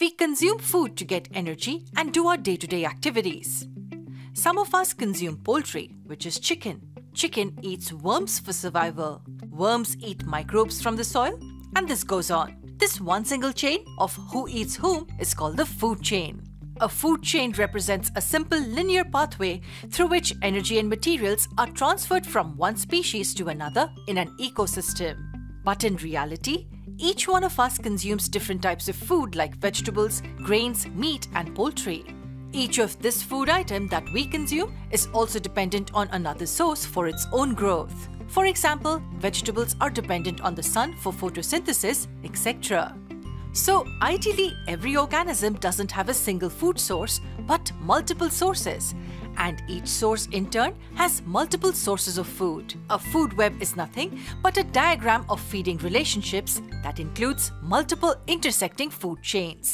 We consume food to get energy and do our day-to-day activities. Some of us consume poultry, which is chicken. Chicken eats worms for survival. Worms eat microbes from the soil, and this goes on. This one single chain of who eats whom is called the food chain. A food chain represents a simple linear pathway through which energy and materials are transferred from one species to another in an ecosystem. But in reality, each one of us consumes different types of food like vegetables, grains, meat, and poultry. Each of this food item that we consume is also dependent on another source for its own growth. For example, vegetables are dependent on the sun for photosynthesis, etc. So, ideally, every organism doesn't have a single food source, but multiple sources. And each source, in turn, has multiple sources of food. A food web is nothing but a diagram of feeding relationships that includes multiple intersecting food chains.